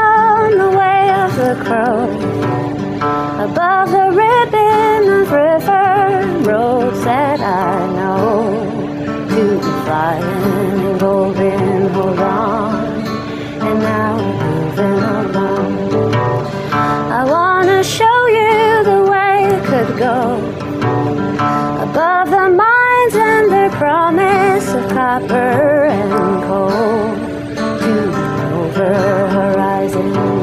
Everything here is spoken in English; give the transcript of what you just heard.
on the way of the crow, above the ribbon of river roads that I know, to the flying and golden, hold on, and now moving along. I wanna show you the way it could go, above the mines and their promise of copper and coal, to the horizon.